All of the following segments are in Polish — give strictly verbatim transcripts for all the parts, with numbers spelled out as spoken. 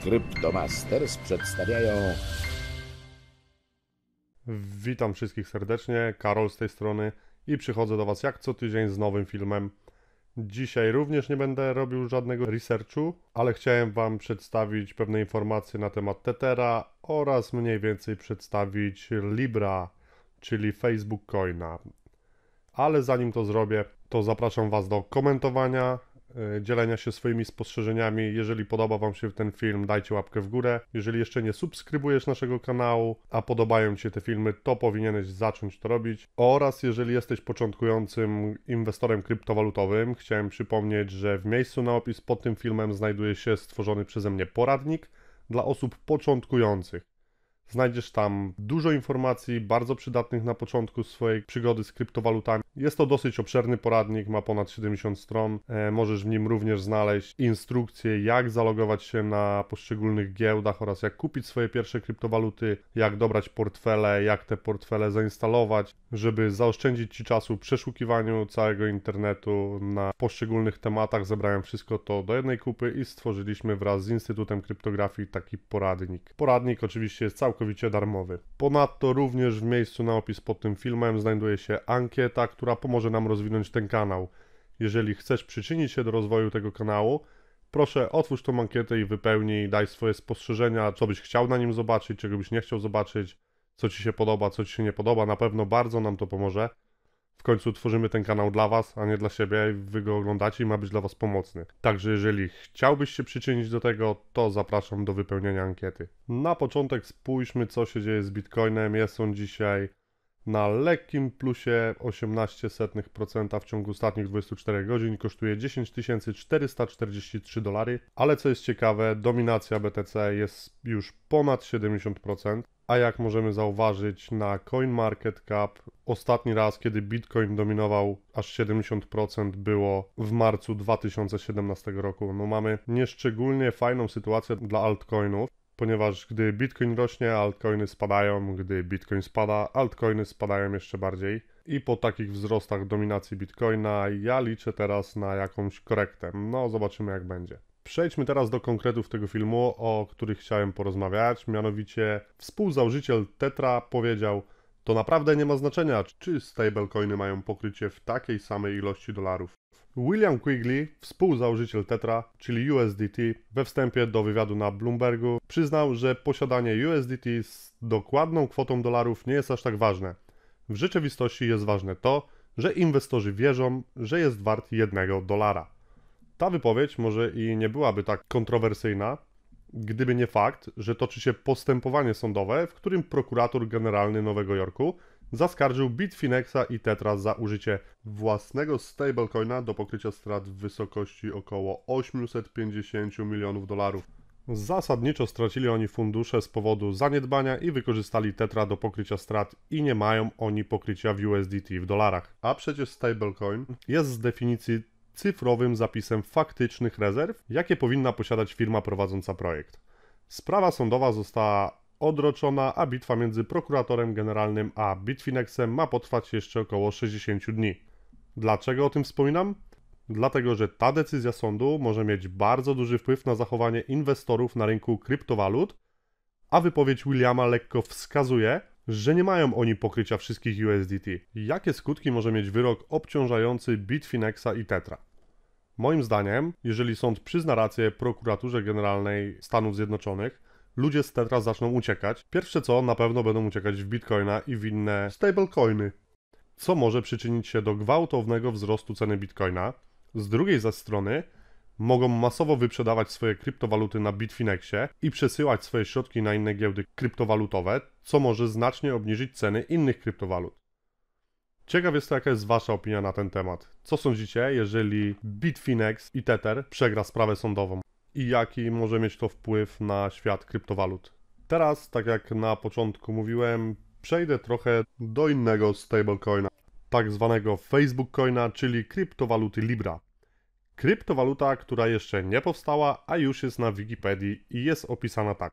CryptoMasters przedstawiają... Witam wszystkich serdecznie, Karol z tej strony i przychodzę do Was jak co tydzień z nowym filmem. Dzisiaj również nie będę robił żadnego researchu, ale chciałem Wam przedstawić pewne informacje na temat Tethera oraz mniej więcej przedstawić Libra, czyli Facebook Coina. Ale zanim to zrobię, to zapraszam Was do komentowania, dzielenia się swoimi spostrzeżeniami. Jeżeli podoba Wam się ten film, dajcie łapkę w górę. Jeżeli jeszcze nie subskrybujesz naszego kanału, a podobają Ci się te filmy, to powinieneś zacząć to robić. Oraz jeżeli jesteś początkującym inwestorem kryptowalutowym, chciałem przypomnieć, że w miejscu na opis pod tym filmem znajduje się stworzony przeze mnie poradnik dla osób początkujących. Znajdziesz tam dużo informacji, bardzo przydatnych na początku swojej przygody z kryptowalutami. Jest to dosyć obszerny poradnik, ma ponad siedemdziesiąt stron. E, możesz w nim również znaleźć instrukcje, jak zalogować się na poszczególnych giełdach oraz jak kupić swoje pierwsze kryptowaluty, jak dobrać portfele, jak te portfele zainstalować, żeby zaoszczędzić Ci czasu w przeszukiwaniu całego internetu na poszczególnych tematach. Zebrałem wszystko to do jednej kupy i stworzyliśmy wraz z Instytutem Kryptografii taki poradnik. Poradnik oczywiście jest całkowicie darmowy. Ponadto również w miejscu na opis pod tym filmem znajduje się ankieta, która pomoże nam rozwinąć ten kanał. Jeżeli chcesz przyczynić się do rozwoju tego kanału, proszę otwórz tą ankietę i wypełnij, daj swoje spostrzeżenia, co byś chciał na nim zobaczyć, czego byś nie chciał zobaczyć, co Ci się podoba, co Ci się nie podoba. Na pewno bardzo nam to pomoże. W końcu tworzymy ten kanał dla Was, a nie dla siebie. Wy go oglądacie i ma być dla Was pomocny. Także jeżeli chciałbyś się przyczynić do tego, to zapraszam do wypełnienia ankiety. Na początek spójrzmy, co się dzieje z Bitcoinem. Jest on dzisiaj na lekkim plusie osiemnaście setnych procenta w ciągu ostatnich dwudziestu czterech godzin. Kosztuje dziesięć tysięcy czterysta czterdzieści trzy dolary. Ale co jest ciekawe, dominacja B T C jest już ponad siedemdziesiąt procent. A jak możemy zauważyć na CoinMarketCap, ostatni raz, kiedy Bitcoin dominował aż siedemdziesiąt procent, było w marcu dwa tysiące siedemnastego roku. No mamy nieszczególnie fajną sytuację dla altcoinów, ponieważ gdy Bitcoin rośnie, altcoiny spadają, gdy Bitcoin spada, altcoiny spadają jeszcze bardziej. I po takich wzrostach dominacji Bitcoina ja liczę teraz na jakąś korektę. No zobaczymy, jak będzie. Przejdźmy teraz do konkretów tego filmu, o których chciałem porozmawiać, mianowicie współzałożyciel Tethera powiedział: to naprawdę nie ma znaczenia, czy stablecoiny mają pokrycie w takiej samej ilości dolarów. William Quigley, współzałożyciel Tethera, czyli U S D T, we wstępie do wywiadu na Bloombergu przyznał, że posiadanie U S D T z dokładną kwotą dolarów nie jest aż tak ważne. W rzeczywistości jest ważne to, że inwestorzy wierzą, że jest wart jednego dolara. Ta wypowiedź może i nie byłaby tak kontrowersyjna, gdyby nie fakt, że toczy się postępowanie sądowe, w którym prokurator generalny Nowego Jorku zaskarżył Bitfinexa i Tethera za użycie własnego stablecoina do pokrycia strat w wysokości około osiemset pięćdziesiąt milionów dolarów. Zasadniczo stracili oni fundusze z powodu zaniedbania i wykorzystali Tethera do pokrycia strat i nie mają oni pokrycia w U S D T w dolarach. A przecież stablecoin jest z definicji cyfrowym zapisem faktycznych rezerw, jakie powinna posiadać firma prowadząca projekt. Sprawa sądowa została odroczona, a bitwa między prokuratorem generalnym a Bitfinexem ma potrwać jeszcze około sześćdziesięciu dni. Dlaczego o tym wspominam? Dlatego, że ta decyzja sądu może mieć bardzo duży wpływ na zachowanie inwestorów na rynku kryptowalut, a wypowiedź Williama lekko wskazuje, że nie mają oni pokrycia wszystkich U S D T. Jakie skutki może mieć wyrok obciążający Bitfinexa i Tethera? Moim zdaniem, jeżeli sąd przyzna rację prokuraturze generalnej Stanów Zjednoczonych, ludzie z Tethera zaczną uciekać. Pierwsze co, na pewno będą uciekać w Bitcoina i w inne stablecoiny, co może przyczynić się do gwałtownego wzrostu ceny Bitcoina. Z drugiej zaś strony, mogą masowo wyprzedawać swoje kryptowaluty na Bitfinexie i przesyłać swoje środki na inne giełdy kryptowalutowe, co może znacznie obniżyć ceny innych kryptowalut. Ciekaw jest to, jaka jest Wasza opinia na ten temat. Co sądzicie, jeżeli Bitfinex i Tether przegra sprawę sądową? I jaki może mieć to wpływ na świat kryptowalut? Teraz, tak jak na początku mówiłem, przejdę trochę do innego stablecoina, tak zwanego Facebook Coina, czyli kryptowaluty Libra. Kryptowaluta, która jeszcze nie powstała, a już jest na Wikipedii i jest opisana tak.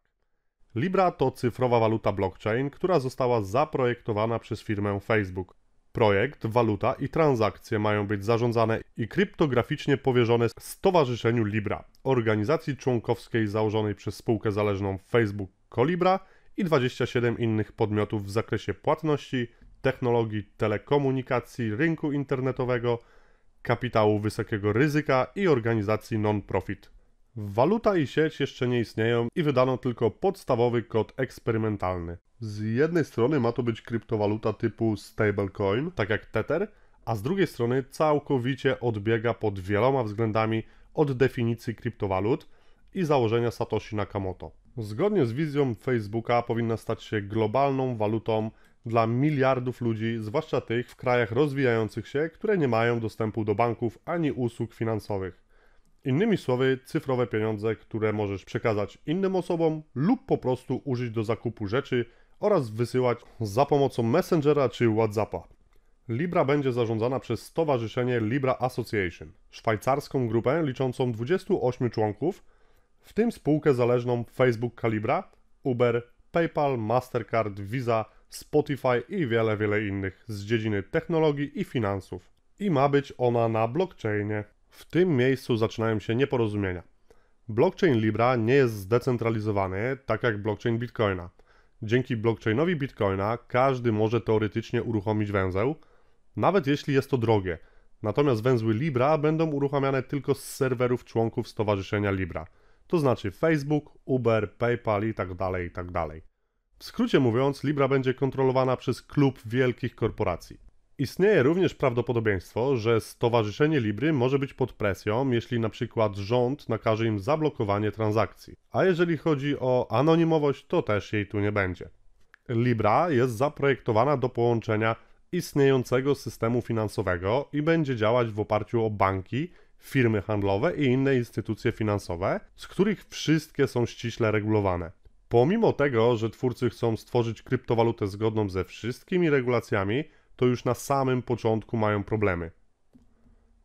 Libra to cyfrowa waluta blockchain, która została zaprojektowana przez firmę Facebook. Projekt, waluta i transakcje mają być zarządzane i kryptograficznie powierzone Stowarzyszeniu Libra, organizacji członkowskiej założonej przez spółkę zależną Facebook Calibra i dwudziestu siedmiu innych podmiotów w zakresie płatności, technologii, telekomunikacji, rynku internetowego, kapitału wysokiego ryzyka i organizacji non-profit. Waluta i sieć jeszcze nie istnieją i wydano tylko podstawowy kod eksperymentalny. Z jednej strony ma to być kryptowaluta typu stablecoin, tak jak Tether, a z drugiej strony całkowicie odbiega pod wieloma względami od definicji kryptowalut i założenia Satoshi Nakamoto. Zgodnie z wizją Facebooka powinna stać się globalną walutą dla miliardów ludzi, zwłaszcza tych w krajach rozwijających się, które nie mają dostępu do banków ani usług finansowych. Innymi słowy, cyfrowe pieniądze, które możesz przekazać innym osobom lub po prostu użyć do zakupu rzeczy oraz wysyłać za pomocą Messengera czy WhatsAppa. Libra będzie zarządzana przez Stowarzyszenie Libra Association, szwajcarską grupę liczącą dwudziestu ośmiu członków, w tym spółkę zależną Facebook Calibra, Uber, PayPal, Mastercard, Visa, Spotify i wiele, wiele innych z dziedziny technologii i finansów. I ma być ona na blockchainie. W tym miejscu zaczynają się nieporozumienia. Blockchain Libra nie jest zdecentralizowany, tak jak blockchain Bitcoina. Dzięki blockchainowi Bitcoina każdy może teoretycznie uruchomić węzeł, nawet jeśli jest to drogie. Natomiast węzły Libra będą uruchamiane tylko z serwerów członków Stowarzyszenia Libra. To znaczy Facebook, Uber, PayPal itd., itd. W skrócie mówiąc, Libra będzie kontrolowana przez klub wielkich korporacji. Istnieje również prawdopodobieństwo, że Stowarzyszenie Libry może być pod presją, jeśli na przykład rząd nakaże im zablokowanie transakcji. A jeżeli chodzi o anonimowość, to też jej tu nie będzie. Libra jest zaprojektowana do połączenia istniejącego systemu finansowego i będzie działać w oparciu o banki, firmy handlowe i inne instytucje finansowe, z których wszystkie są ściśle regulowane. Pomimo tego, że twórcy chcą stworzyć kryptowalutę zgodną ze wszystkimi regulacjami, to już na samym początku mają problemy.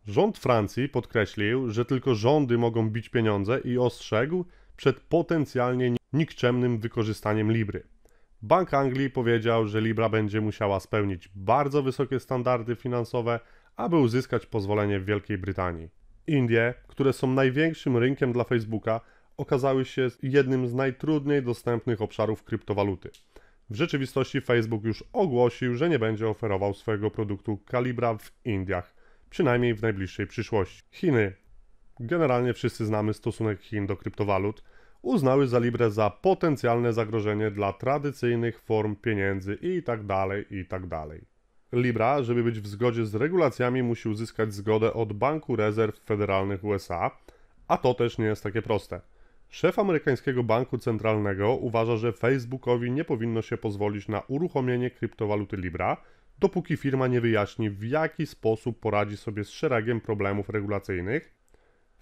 Rząd Francji podkreślił, że tylko rządy mogą bić pieniądze i ostrzegł przed potencjalnie nikczemnym wykorzystaniem Libry. Bank Anglii powiedział, że Libra będzie musiała spełnić bardzo wysokie standardy finansowe, aby uzyskać pozwolenie w Wielkiej Brytanii. Indie, które są największym rynkiem dla Facebooka, okazały się jednym z najtrudniej dostępnych obszarów kryptowaluty. W rzeczywistości Facebook już ogłosił, że nie będzie oferował swojego produktu Calibra w Indiach, przynajmniej w najbliższej przyszłości. Chiny. Generalnie wszyscy znamy stosunek Chin do kryptowalut. Uznały za Librę za potencjalne zagrożenie dla tradycyjnych form pieniędzy itd., itd. Libra, żeby być w zgodzie z regulacjami, musi uzyskać zgodę od Banku Rezerw Federalnych U S A, a to też nie jest takie proste. Szef amerykańskiego banku centralnego uważa, że Facebookowi nie powinno się pozwolić na uruchomienie kryptowaluty Libra, dopóki firma nie wyjaśni, w jaki sposób poradzi sobie z szeregiem problemów regulacyjnych.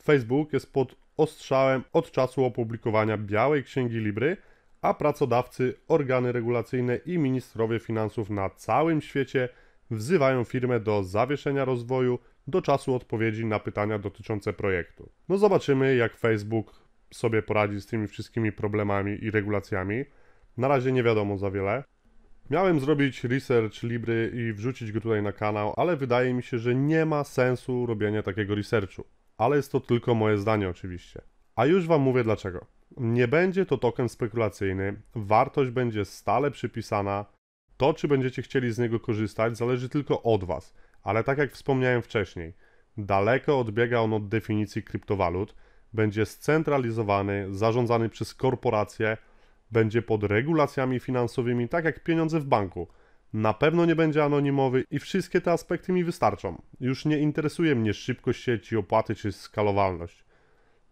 Facebook jest pod ostrzałem od czasu opublikowania Białej Księgi Libry, a pracodawcy, organy regulacyjne i ministrowie finansów na całym świecie wzywają firmę do zawieszenia rozwoju do czasu odpowiedzi na pytania dotyczące projektu. No zobaczymy, jak Facebook sobie poradzi z tymi wszystkimi problemami i regulacjami. Na razie nie wiadomo za wiele. Miałem zrobić research Libry i wrzucić go tutaj na kanał, ale wydaje mi się, że nie ma sensu robienia takiego researchu. Ale jest to tylko moje zdanie oczywiście. A już Wam mówię dlaczego. Nie będzie to token spekulacyjny, wartość będzie stale przypisana. To, czy będziecie chcieli z niego korzystać, zależy tylko od Was. Ale tak jak wspomniałem wcześniej, daleko odbiega on od definicji kryptowalut. Będzie scentralizowany, zarządzany przez korporacje, będzie pod regulacjami finansowymi, tak jak pieniądze w banku. Na pewno nie będzie anonimowy i wszystkie te aspekty mi wystarczą. Już nie interesuje mnie szybkość sieci, opłaty czy skalowalność.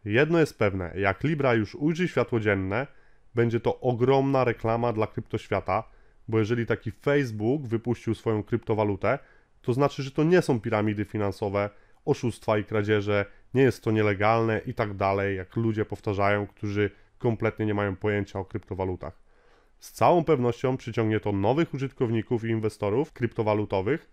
Jedno jest pewne, jak Libra już ujrzy światło dzienne, będzie to ogromna reklama dla kryptoświata, bo jeżeli taki Facebook wypuścił swoją kryptowalutę, to znaczy, że to nie są piramidy finansowe, oszustwa i kradzieże, nie jest to nielegalne i tak dalej, jak ludzie powtarzają, którzy kompletnie nie mają pojęcia o kryptowalutach. Z całą pewnością przyciągnie to nowych użytkowników i inwestorów kryptowalutowych,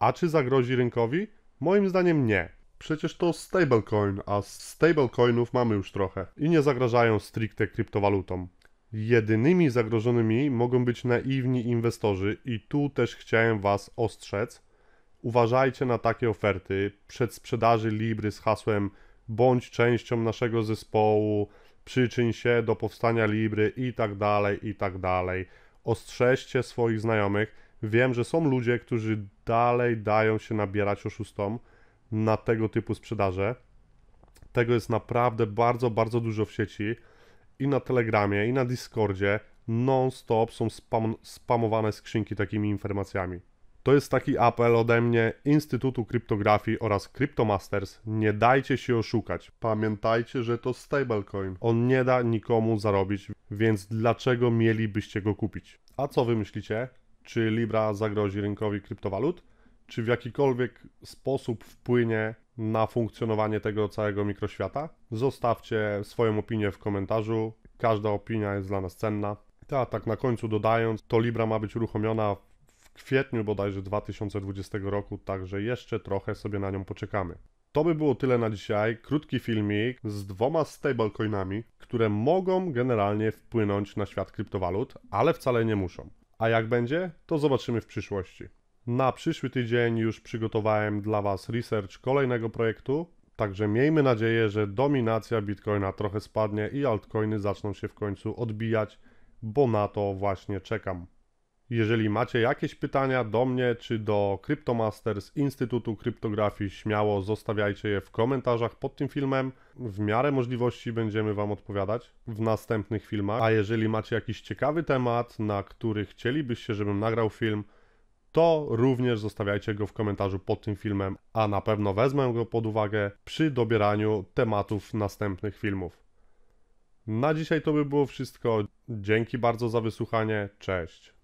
a czy zagrozi rynkowi? Moim zdaniem nie. Przecież to stablecoin, a stablecoinów mamy już trochę i nie zagrażają stricte kryptowalutom. Jedynymi zagrożonymi mogą być naiwni inwestorzy i tu też chciałem Was ostrzec. Uważajcie na takie oferty przedsprzedaży Libry z hasłem bądź częścią naszego zespołu, przyczyń się do powstania Libry i tak dalej, i tak dalej. Ostrzeżcie swoich znajomych. Wiem, że są ludzie, którzy dalej dają się nabierać oszustom na tego typu sprzedaże. Tego jest naprawdę bardzo, bardzo dużo w sieci. I na Telegramie, i na Discordzie non-stop są spam, spamowane skrzynki takimi informacjami. To jest taki apel ode mnie, Instytutu Kryptografii oraz CryptoMasters. Nie dajcie się oszukać. Pamiętajcie, że to stablecoin. On nie da nikomu zarobić, więc dlaczego mielibyście go kupić? A co wy myślicie? Czy Libra zagrozi rynkowi kryptowalut? Czy w jakikolwiek sposób wpłynie na funkcjonowanie tego całego mikroświata? Zostawcie swoją opinię w komentarzu. Każda opinia jest dla nas cenna. A tak na końcu dodając, to Libra ma być uruchomiona w kwietniu bodajże dwa tysiące dwudziestego roku, także jeszcze trochę sobie na nią poczekamy. To by było tyle na dzisiaj. Krótki filmik z dwoma stablecoinami, które mogą generalnie wpłynąć na świat kryptowalut, ale wcale nie muszą. A jak będzie, to zobaczymy w przyszłości. Na przyszły tydzień już przygotowałem dla Was research kolejnego projektu, także miejmy nadzieję, że dominacja Bitcoina trochę spadnie i altcoiny zaczną się w końcu odbijać, bo na to właśnie czekam. Jeżeli macie jakieś pytania do mnie czy do CryptoMasters Instytutu Kryptografii, śmiało zostawiajcie je w komentarzach pod tym filmem. W miarę możliwości będziemy Wam odpowiadać w następnych filmach. A jeżeli macie jakiś ciekawy temat, na który chcielibyście, żebym nagrał film, to również zostawiajcie go w komentarzu pod tym filmem, a na pewno wezmę go pod uwagę przy dobieraniu tematów następnych filmów. Na dzisiaj to by było wszystko. Dzięki bardzo za wysłuchanie. Cześć.